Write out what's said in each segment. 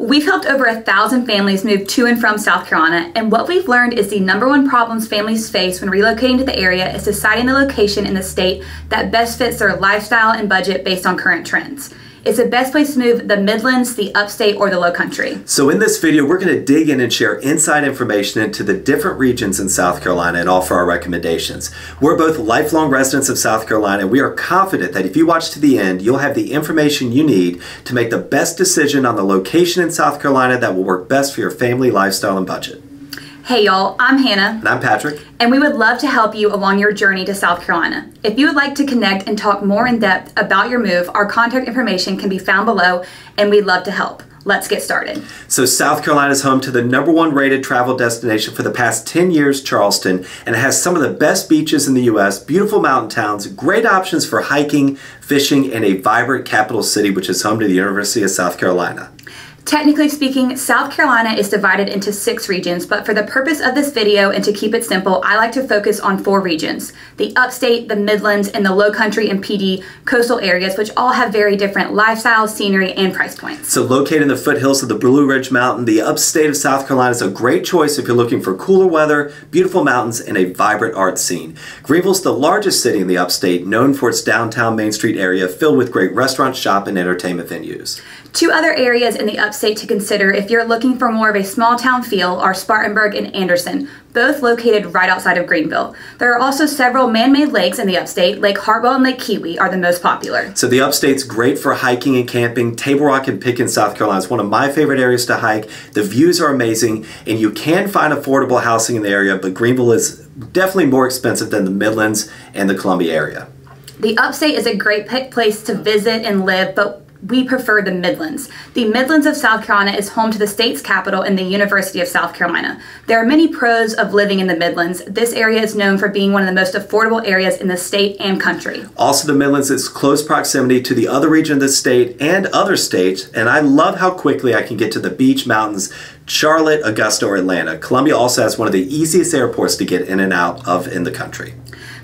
We've helped over 1,000 families move to and from South Carolina, and what we've learned is the number one problems families face when relocating to the area is deciding the location in the state that best fits their lifestyle and budget based on current trends. It's the best place to move the Midlands, the Upstate, or the Low Country. So in this video, we're going to dig in and share inside information into the different regions in South Carolina and offer our recommendations. We're both lifelong residents of South Carolina. We are confident that if you watch to the end, you'll have the information you need to make the best decision on the location in South Carolina that will work best for your family, lifestyle, and budget. Hey y'all, I'm Hannah. And I'm Patrick. And we would love to help you along your journey to South Carolina. If you would like to connect and talk more in depth about your move, our contact information can be found below and we'd love to help. Let's get started. So South Carolina is home to the #1 rated travel destination for the past 10 years, Charleston, and it has some of the best beaches in the U.S., beautiful mountain towns, great options for hiking, fishing, and a vibrant capital city, which is home to the University of South Carolina. Technically speaking, South Carolina is divided into 6 regions, but for the purpose of this video and to keep it simple, I like to focus on 4 regions: the Upstate, the Midlands, and the Low Country and PD coastal areas, which all have very different lifestyles, scenery, and price points. So located in the foothills of the Blue Ridge Mountain, the Upstate of South Carolina is a great choice if you're looking for cooler weather, beautiful mountains, and a vibrant art scene. Greenville's the largest city in the Upstate, known for its downtown Main Street area filled with great restaurants, shop, and entertainment venues. 2 other areas in the Upstate to consider if you're looking for more of a small town feel are Spartanburg and Anderson, both located right outside of Greenville. There are also several man-made lakes in the Upstate. Lake Hartwell and Lake Kiwi are the most popular. So the Upstate's great for hiking and camping. Table Rock and Pickens, South Carolina is one of my favorite areas to hike. The views are amazing and you can find affordable housing in the area, but Greenville is definitely more expensive than the Midlands and the Columbia area. The Upstate is a great place to visit and live, but we prefer the Midlands. The Midlands of South Carolina is home to the state's capital and the University of South Carolina. There are many pros of living in the Midlands. This area is known for being one of the most affordable areas in the state and country. Also, the Midlands is close proximity to the other region of the state and other states, and I love how quickly I can get to the beach, mountains, Charlotte, Augusta, or Atlanta. Columbia also has one of the easiest airports to get in and out of in the country.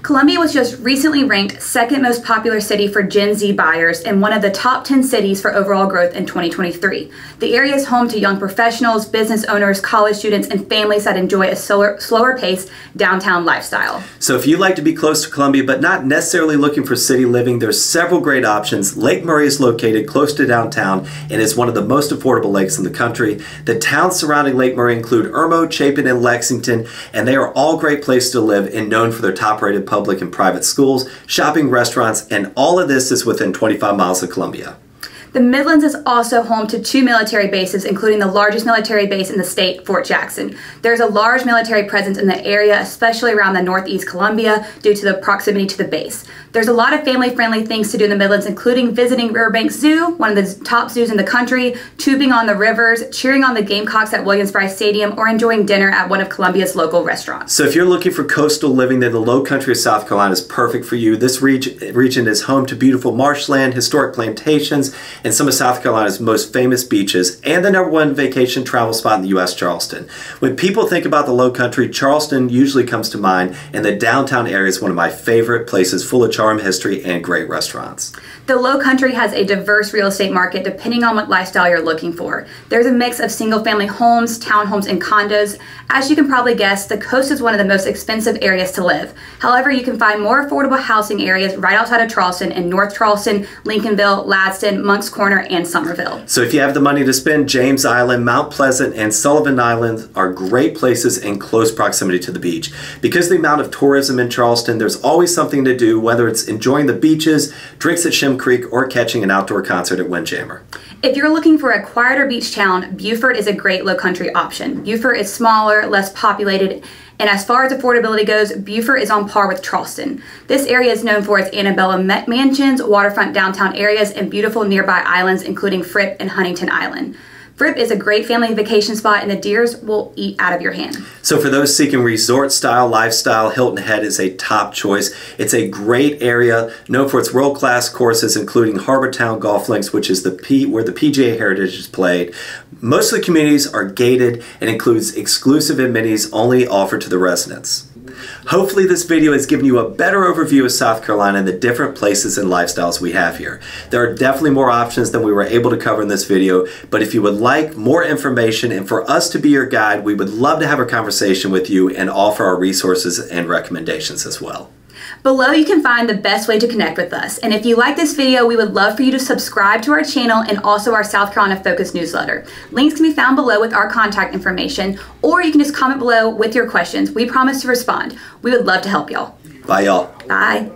Columbia was just recently ranked 2nd most popular city for Gen Z buyers and one of the top 10 cities for overall growth in 2023. The area is home to young professionals, business owners, college students, and families that enjoy a slower paced downtown lifestyle. So if you'd like to be close to Columbia but not necessarily looking for city living, there's several great options. Lake Murray is located close to downtown and is one of the most affordable lakes in the country. The towns surrounding Lake Murray include Irmo, Chapin, and Lexington, and they are all great places to live and known for their top rated public and private schools, shopping, restaurants, and all of this is within 25 miles of Columbia. The Midlands is also home to 2 military bases, including the largest military base in the state, Fort Jackson. There's a large military presence in the area, especially around the northeast Columbia, due to the proximity to the base. There's a lot of family-friendly things to do in the Midlands, including visiting Riverbanks Zoo, one of the top zoos in the country, tubing on the rivers, cheering on the Gamecocks at Williams-Brice Stadium, or enjoying dinner at one of Columbia's local restaurants. So if you're looking for coastal living, then the Low Country of South Carolina is perfect for you. This region is home to beautiful marshland, historic plantations, and some of South Carolina's most famous beaches, and the #1 vacation travel spot in the U.S., Charleston. When people think about the Low Country, Charleston usually comes to mind, and the downtown area is one of my favorite places, full of charm, history, and great restaurants. The Low Country has a diverse real estate market depending on what lifestyle you're looking for. There's a mix of single-family homes, townhomes, and condos. As you can probably guess, the coast is one of the most expensive areas to live. However, you can find more affordable housing areas right outside of Charleston in North Charleston, Lincolnville, Ladson, Monk's Corner, and Somerville. So if you have the money to spend, James Island, Mount Pleasant, and Sullivan Island are great places in close proximity to the beach. Because of the amount of tourism in Charleston, there's always something to do, whether it's enjoying the beaches, drinks at Shem Creek, or catching an outdoor concert at Windjammer. If you're looking for a quieter beach town, Beaufort is a great Low Country option. Beaufort is smaller, less populated, and as far as affordability goes, Beaufort is on par with Charleston. This area is known for its antebellum mansions, waterfront downtown areas, and beautiful nearby islands, including Fripp and Huntington Island. Fripp is a great family vacation spot, and the deers will eat out of your hand. So for those seeking resort-style lifestyle, Hilton Head is a top choice. It's a great area known for its world-class courses, including Harbortown Golf Links, which is where the PGA Heritage is played. Most of the communities are gated and includes exclusive amenities only offered to the residents. Hopefully this video has given you a better overview of South Carolina and the different places and lifestyles we have here. There are definitely more options than we were able to cover in this video, but if you would like more information and for us to be your guide, we would love to have a conversation with you and offer our resources and recommendations as well. Below you can find the best way to connect with us, and if you like this video, we would love for you to subscribe to our channel and also our South Carolina Focus newsletter. Links can be found below with our contact information, or you can just comment below with your questions. We promise to respond. We would love to help y'all. Bye y'all. Bye.